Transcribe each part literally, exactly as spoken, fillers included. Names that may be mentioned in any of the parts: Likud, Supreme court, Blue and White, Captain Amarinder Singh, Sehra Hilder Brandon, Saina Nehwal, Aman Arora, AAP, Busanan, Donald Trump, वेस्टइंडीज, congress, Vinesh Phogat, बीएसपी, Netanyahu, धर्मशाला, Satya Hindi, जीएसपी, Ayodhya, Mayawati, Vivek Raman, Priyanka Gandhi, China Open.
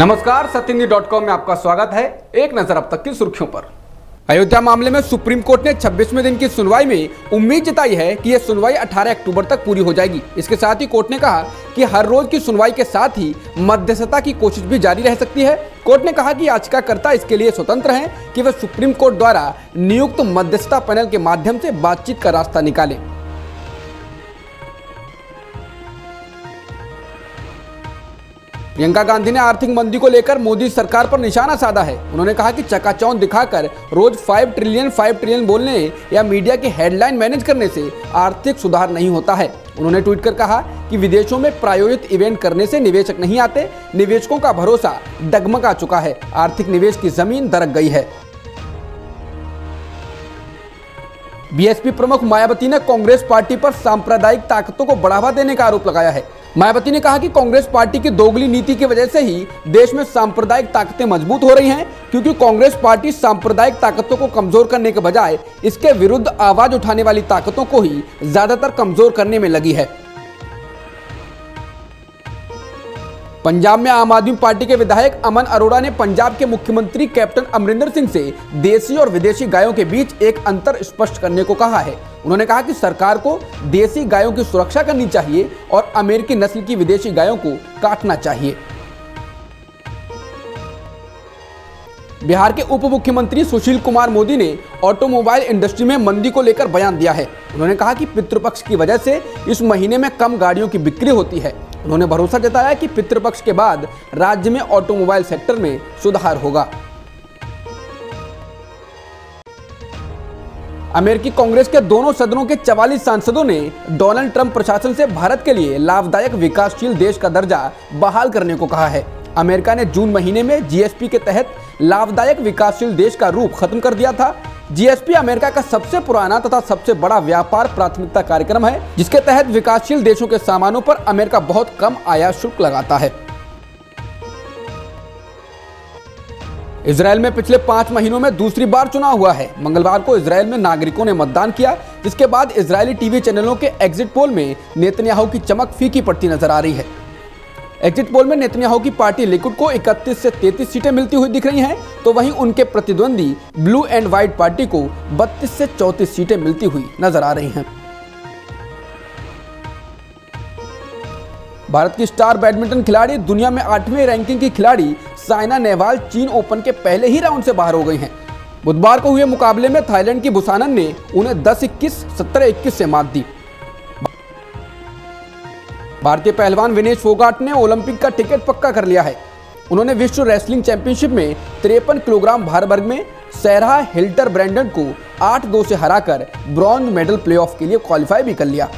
नमस्कार, सत्य Hindi dot com में आपका स्वागत है। एक नजर अब तक की सुर्खियों पर। अयोध्या मामले में सुप्रीम कोर्ट ने छब्बीसवें दिन की सुनवाई में उम्मीद जताई है कि यह सुनवाई अठारह अक्टूबर तक पूरी हो जाएगी। इसके साथ ही कोर्ट ने कहा कि हर रोज की सुनवाई के साथ ही मध्यस्थता की कोशिश भी जारी रह सकती है। कोर्ट ने कहा कि याचिकाकर्ता इसके लिए स्वतंत्र हैं कि वे सुप्रीम कोर्ट द्वारा नियुक्त मध्यस्थता पैनल के माध्यम से बातचीत का रास्ता निकालें। प्रियंका गांधी ने आर्थिक मंदी को लेकर मोदी सरकार पर निशाना साधा है। उन्होंने कहा कि चकाचौंध दिखाकर रोज फाइव ट्रिलियन फाइव ट्रिलियन बोलने या मीडिया की हेडलाइन मैनेज करने से आर्थिक सुधार नहीं होता है। उन्होंने ट्वीट कर कहा कि विदेशों में प्रायोजित इवेंट करने से निवेशक नहीं आते, निवेशकों का भरोसा डगमगा चुका है, आर्थिक निवेश की जमीन दरक गई है। बीएसपी प्रमुख मायावती ने कांग्रेस पार्टी पर सांप्रदायिक ताकतों को बढ़ावा देने का आरोप लगाया है। मायावती ने कहा कि कांग्रेस पार्टी की दोगली नीति की वजह से ही देश में सांप्रदायिक ताकतें मजबूत हो रही हैं, क्योंकि कांग्रेस पार्टी सांप्रदायिक ताकतों को कमजोर करने के बजाय इसके विरुद्ध आवाज उठाने वाली ताकतों को ही ज्यादातर कमजोर करने में लगी है। पंजाब में आम आदमी पार्टी के विधायक अमन अरोड़ा ने पंजाब के मुख्यमंत्री कैप्टन अमरिंदर सिंह से देशी और विदेशी गायों के बीच एक अंतर स्पष्ट करने को कहा है। उन्होंने कहा कि सरकार को देशी गायों की सुरक्षा करनी चाहिए और अमेरिकी नस्ल की विदेशी गायों को काटना चाहिए। बिहार के उप मुख्यमंत्री सुशील कुमार मोदी ने ऑटोमोबाइल इंडस्ट्री में मंदी को लेकर बयान दिया है। उन्होंने कहा कि पितृपक्ष की वजह से इस महीने में कम गाड़ियों की बिक्री होती है। उन्होंने भरोसा जताया कि पितृपक्ष के बाद राज्य में ऑटोमोबाइल सेक्टर में सुधार होगा। अमेरिकी कांग्रेस के दोनों सदनों के चवालीस सांसदों ने डोनाल्ड ट्रंप प्रशासन से भारत के लिए लाभदायक विकासशील देश का दर्जा बहाल करने को कहा है। अमेरिका ने जून महीने में जीएसपी के तहत लाभदायक विकासशील देश का रूप खत्म कर दिया था। जीएसपी अमेरिका का सबसे पुराना तथा सबसे बड़ा व्यापार प्राथमिकता कार्यक्रम है, जिसके तहत विकासशील देशों के सामानों पर अमेरिका बहुत कम आयात शुल्क लगाता है। इजरायल में पिछले पांच महीनों में दूसरी बार चुनाव हुआ है। मंगलवार को इजरायल में नागरिकों ने मतदान किया, जिसके बाद इजरायली टीवी चैनलों के एग्जिट पोल में नेतन्याहू की चमक फीकी पड़ती नजर आ रही है। एग्जिट पोल में नेतन्याहू की पार्टी लिकुड को इकतीस से तैंतीस सीटें मिलती हुई दिख रही हैं, तो वहीं उनके प्रतिद्वंदी ब्लू एंड व्हाइट पार्टी को बत्तीस से चौंतीस सीटें मिलती हुई नजर आ रही हैं। भारत की स्टार बैडमिंटन खिलाड़ी, दुनिया में आठवें रैंकिंग की खिलाड़ी साइना नेहवाल चीन ओपन के पहले ही राउंड से बाहर हो गई हैं। बुधवार को हुए मुकाबले में थाईलैंड की बुसानन ने उन्हें दस इक्कीस, सत्रह इक्कीस से मात दी। भारतीय पहलवान विनेश फोगाट ने ओलंपिक का टिकट पक्का कर लिया है। उन्होंने विश्व रेसलिंग चैंपियनशिप में तिरपन किलोग्राम भार वर्ग में सेहरा हिल्डर ब्रैंडन को आठ दो से हराकर ब्रॉन्ज मेडल प्लेऑफ के लिए क्वालिफाई भी कर लिया।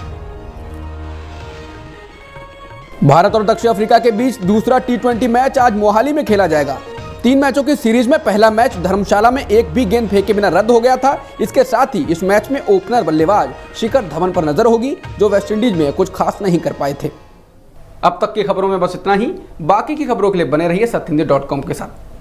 भारत और दक्षिण अफ्रीका के बीच दूसरा टी ट्वेंटी मैच आज मोहाली में खेला जाएगा। तीन मैचों की सीरीज में पहला मैच धर्मशाला में एक भी गेंद फेंके बिना रद्द हो गया था। इसके साथ ही इस मैच में ओपनर बल्लेबाज शिखर धवन पर नजर होगी, जो वेस्टइंडीज में कुछ खास नहीं कर पाए थे। अब तक की खबरों में बस इतना ही। बाकी की खबरों के लिए बने रहिए सत्य हिंदी डॉट कॉम के साथ।